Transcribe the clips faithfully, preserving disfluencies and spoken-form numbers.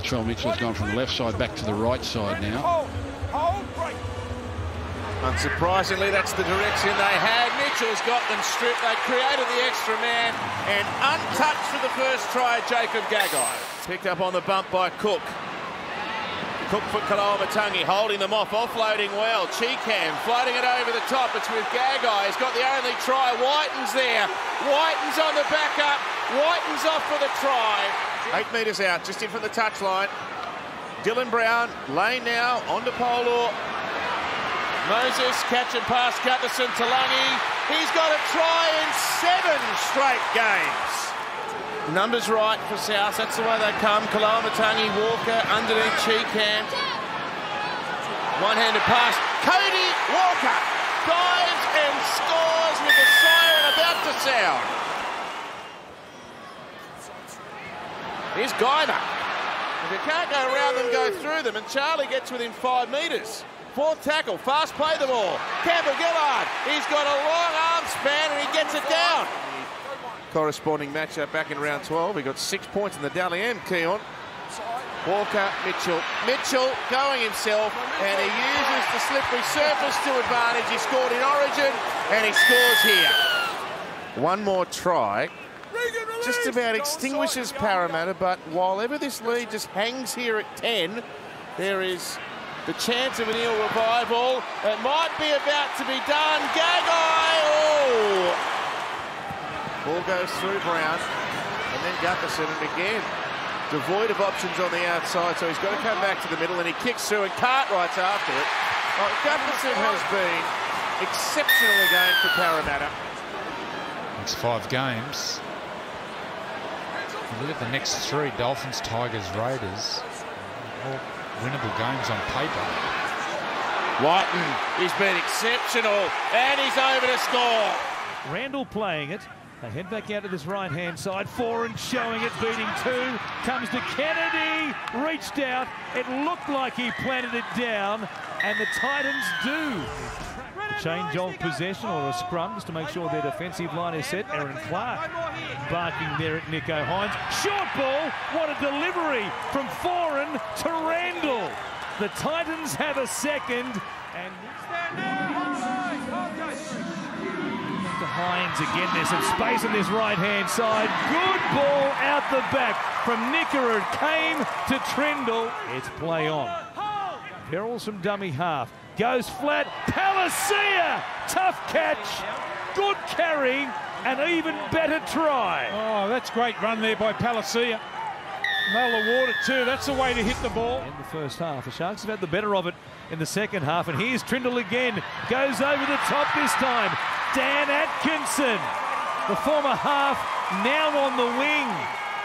Latrell Mitchell's gone from the left side back to the right side now. Unsurprisingly, that's the direction they had. Mitchell's got them stripped. They created the extra man, and untouched for the first try, Jacob Gagai. Picked up on the bump by Cook. Cook for Kalama Tongi, holding them off, offloading well. Cheekham floating it over the top. It's with Gagai. He's got the only try. Whiten's there. Whiten's on the back up. Whiten's off for the try. Eight metres out, just in from the touchline. Dylan Brown, lane now, on to Polo. Moses, catch and pass, Gutherson to Lungy. He's got a try in seven straight games. Numbers right for South, that's the way they come. Kalama Tongi, Walker, underneath Cheekham. One-handed pass, Cody Walker dives and scores with the siren about to sound. Here's Guyver. If you can't go around them, go through them, and Charlie gets within five metres. Fourth tackle, fast play the ball. Campbell Gillard, he's got a long arm span and he gets it down. Corresponding matchup back in round twelve. We got six points in the Dally M, Keon. Walker, Mitchell. Mitchell going himself, and he uses the slippery surface to advantage. He scored in Origin, and he scores here. One more try. Just about extinguishes Parramatta, but while ever this lead just hangs here at ten, there is the chance of an ill revival. It might be about to be done. Gagai! Oh! Ball goes through Brown, and then Gutherson, and again, devoid of options on the outside, so he's got to come back to the middle, and he kicks through, and Cartwrights after it. Well, Gutherson has been exceptional again for Parramatta. It's five games. Look at the next three, Dolphins, Tigers, Raiders. All winnable games on paper. Whiten, he's been exceptional, and he's over to score. Randall playing it. They head back out to this right-hand side. Foran showing it, beating two. Comes to Kennedy, reached out. It looked like he planted it down, and the Titans do. A change of possession or a scrum just to make sure their defensive line is set. Aaron Clark barking there at Nico Hines. Short ball, what a delivery from Foran to Randall. The Titans have a second. And Hines again, there's some space on this right-hand side. Good ball out the back from Nicker. It came to Trindle. It's play on. Perils from dummy half. Goes flat. Palacia! Tough catch. Good carry. An even better try. Oh, that's great run there by Palacia. They'll award it too. That's the way to hit the ball. In the first half, the Sharks have had the better of it in the second half. And here's Trindle again. Goes over the top this time. Dan Atkinson, the former half, now on the wing.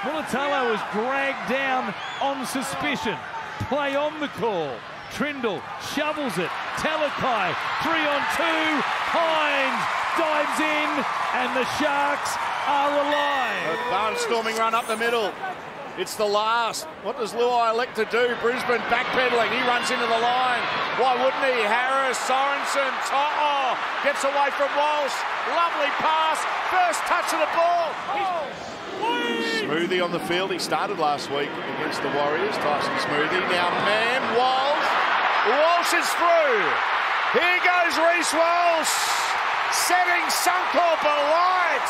Militello is dragged down on suspicion. Play on the call. Trindle shovels it. Telekai, three on two. Hines dives in, and the Sharks are alive. A barnstorming run up the middle. It's the last. What does Luai elect to do? Brisbane backpedaling. He runs into the line. Why wouldn't he? Harris, Sorensen, To'o gets away from Walsh. Lovely pass. First touch of the ball. He's... Smoothie on the field. He started last week against the Warriors. Tyson Smoothie. Now man, Walsh. Walsh is through. Here goes Reece Walsh. Setting Suncorp alight.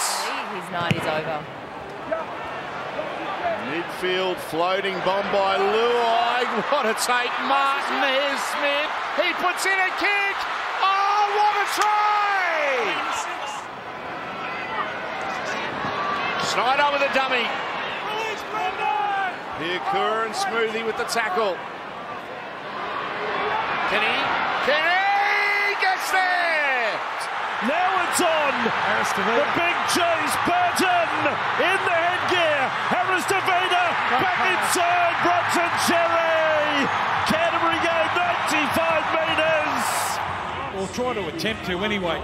His night is over. Midfield floating bomb by Luai. What a take. Martin, here's Smith. He puts in a kick. Oh, what a try! Snyder with a dummy. Here, Kerr and Smoothie with the tackle. Kenny. Kenny gets there. Now it's on. Harris the big J's Burton in the headgear. Harris DeVita back inside Bronson Cherry. Canterbury go ninety-five metres. Or try to attempt to anyway.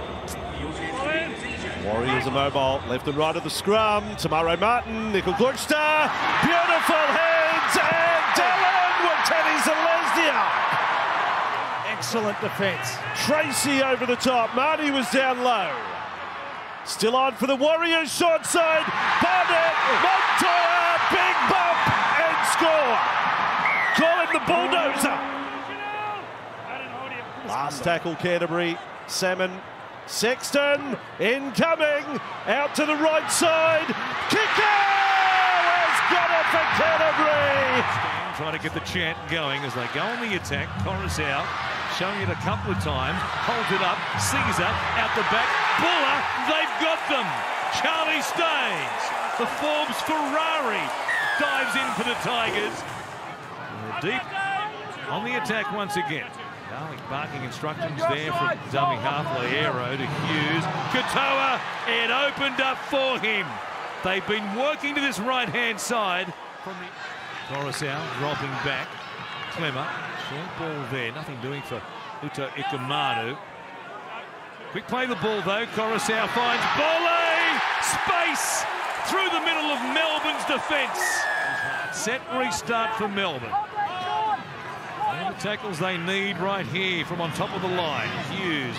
Warriors are mobile, left and right of the scrum. Tamaro Martin, Nicol Glutster. Beautiful hands and Dylan with Teddy Zalesnia. Excellent defence. Tracy over the top. Marty was down low. Still on for the Warriors. Short side. Barnett. Montoya. Big bump. And score. bulldozer. Last tackle, Canterbury. Salmon. Sexton. Incoming. Out to the right side. Kicker has got it for Canterbury. Trying to get the chant going as they go on the attack. Corris out. Showing it a couple of times. Holds it up. Sings up. Out the back. Buller. They've got them. Charlie stays. The Forbes Ferrari dives in for the Tigers. Deep on the attack once again. Darling barking instructions there from dummy halfway arrow to Hughes. Katoa, it opened up for him. They've been working to this right-hand side. From the Coruscant dropping back. Clemmer, short ball there. Nothing doing for Uto Ikemanu. Quick play the ball though. Coruscant finds Boley. Space through the middle of Melbourne's defence. Set restart for Melbourne. And the tackles they need right here from on top of the line. Hughes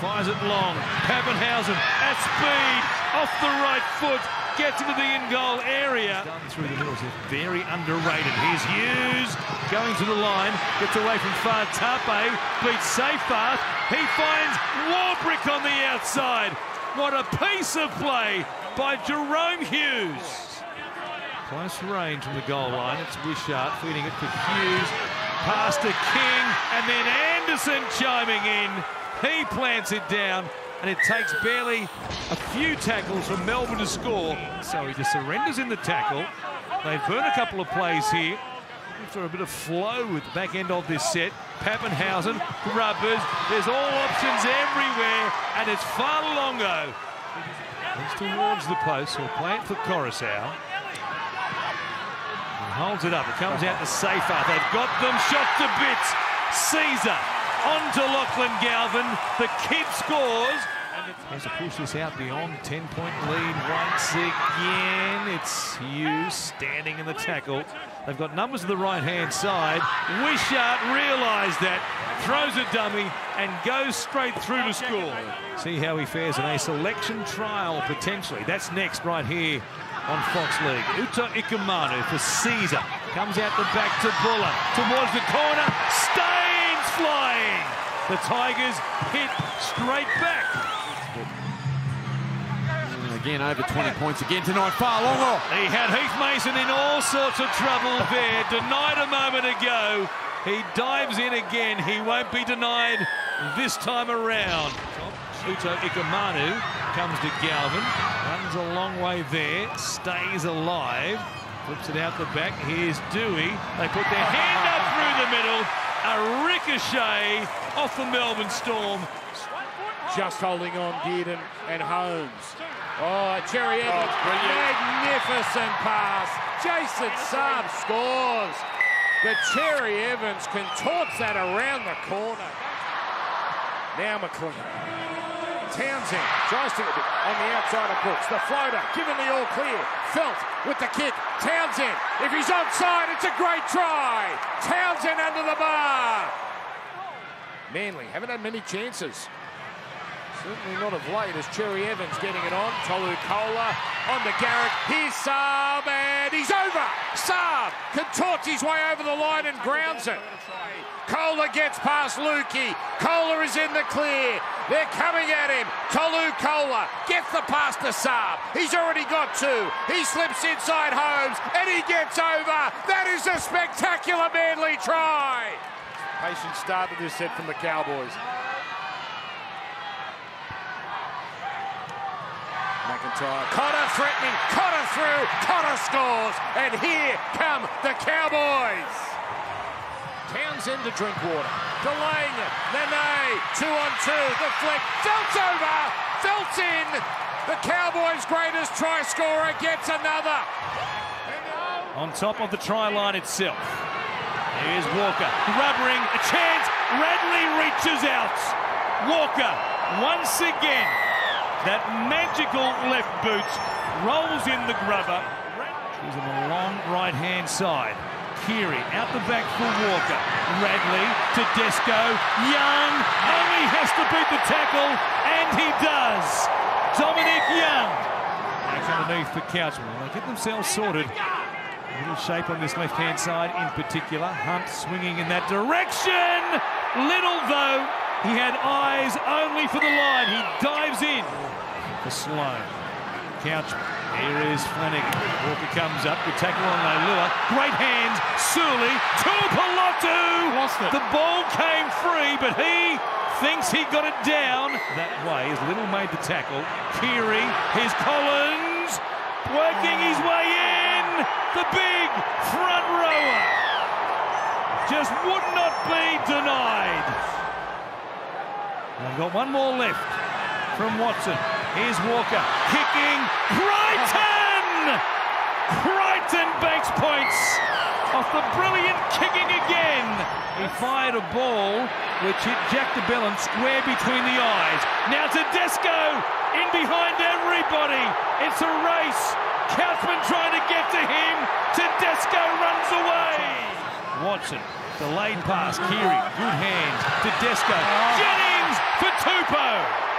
fires it long. Pappenhausen at speed. Off the right foot. Gets into the in-goal area. Through the middle. Very underrated. Here's Hughes. Going to the line. Gets away from Fartape. Beats Seyfarth. He finds Warbrick on the outside. What a piece of play by Jerome Hughes. Close range from the goal line. It's Wishart feeding it to Hughes. Pass to King, and then Anderson chiming in. He plants it down, and it takes barely a few tackles from Melbourne to score. So he just surrenders in the tackle. They burn a couple of plays here. Looking for a bit of flow with the back end of this set. Pappenhausen, rubbers. There's all options everywhere, and it's Farlongo. He's towards the post. He'll play it for Coruscant. Holds it up. It comes out to Seyfarth. They've got them shot to bits. Caesar on to Lachlan Galvin. The kid scores. Has to push this out beyond ten-point lead once again. It's Hughes standing in the tackle. They've got numbers to the right-hand side. Wishart realised that. Throws a dummy and goes straight through to score. See how he fares in a selection trial potentially. That's next right here on Fox League. Uto Ikemanu for Caesar. Comes out the back to Buller. Towards the corner. Staines flying. The Tigers hit straight back. Again, over twenty points again tonight. Farlongo. He had Heath Mason in all sorts of trouble there. Denied a moment ago. He dives in again. He won't be denied this time around. Uto Ikemanu comes to Galvin, runs a long way there, stays alive, flips it out the back. Here's Dewey. They put their hand up through the middle. A ricochet off the Melbourne Storm. Just holding on, Dearden and Holmes. Oh, Cherry Evans, oh, magnificent pass. Jason Saab scores. But Cherry Evans contorts that around the corner. Now McClellan. Townsend tries to get it on the outside of Brooks. The floater, given the all clear. Felt with the kick. Townsend, if he's onside, it's a great try. Townsend under the bar. Manly haven't had many chances. Certainly not of late as Cherry Evans getting it on. Tolu Kola on to Garrett. Here's Saab and he's over. Saab contorts his way over the line and grounds it. Kola gets past Lukey. Kola is in the clear. They're coming at him. Tolu Kola gets the pass to Saab. He's already got two. He slips inside Holmes, and he gets over. That is a spectacular Manly try. Patient start to this set from the Cowboys. McIntyre. Cotter threatening. Cotter through. Cotter scores. And here come the Cowboys. Townsend to Drinkwater. Delaying it. Nene, two on two. The flick. Felt's over. Felt's in. The Cowboys' greatest try scorer gets another. On top of the try line itself. Here's Walker. Rubbering. A chance. Radley reaches out. Walker, once again, that magical left boot rolls in the grubber. He's on the long right-hand side. Keary out the back for Walker. Radley, Tedesco, Young. Only has to beat the tackle, and he does. Dominic Young. Back underneath the couch. Well, they get themselves sorted. A little shape on this left-hand side in particular. Hunt swinging in that direction. Little, though, he had eyes only for the line. He dives in for Sloan. Couch. Here is Flanagan. Walker comes up. Good tackle on Nailua. Great hands. Suli to Palatu. Lost it. The ball came free, but he thinks he got it down. That way is Little made the tackle. Keary. Here's Collins. Working his way in. The big front rower. Just would not be denied. And I've got one more left from Watson. Here's Walker, kicking, Crichton! Crichton banks points off the brilliant kicking again. He fired a ball which hit Jack DeBellin square between the eyes. Now Tedesco, in behind everybody. It's a race. Couchman trying to get to him. Tedesco runs away. Watson, delayed pass, Keary, good hands. Tedesco, Jennings for Tupou.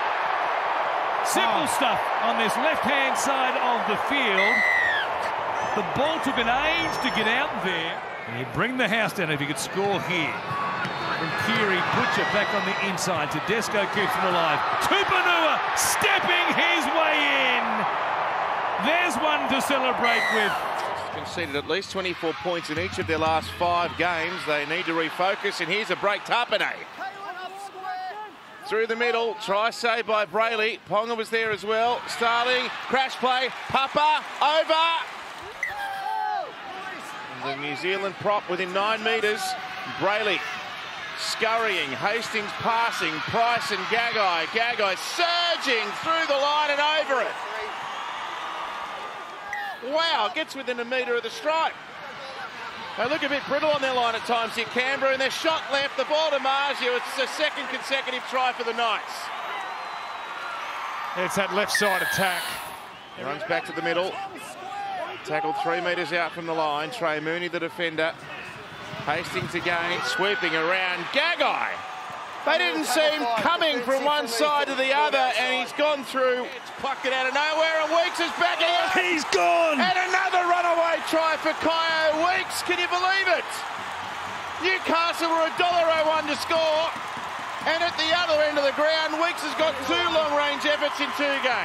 Simple stuff on this left-hand side of the field. The ball took an age to get out there. And you bring the house down if you could score here. From Keary, Butcher back on the inside. Tedesco keeps him alive. Tupanua stepping his way in. There's one to celebrate with. Conceded at least twenty-four points in each of their last five games. They need to refocus, and here's a break. Tarpanay. Through the middle, try save by Brayley. Ponga was there as well. Starling, crash play, Papa, over. And the New Zealand prop within nine metres. Brayley scurrying, Hastings passing, Price and Gagai. Gagai surging through the line and over it. Wow, gets within a metre of the strike. They look a bit brittle on their line at times here, Canberra, and their shot left, the ball to Marzio. It's the second consecutive try for the Knights. It's that left side attack. He runs back to the middle. Tackled three metres out from the line. Trey Mooney, the defender. Hastings again, swooping around. Gagai! They didn't see him coming from one side to the other, and he's gone through. Plucked it out of nowhere, and Weeks is back out. He's gone! And another runaway try for Kyo Weeks. Can you believe it? Newcastle were one dollar oh one to score, and at the other end of the ground, Weeks has got two long-range efforts in two games.